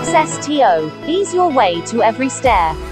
Access TO. Ease your way to every stair.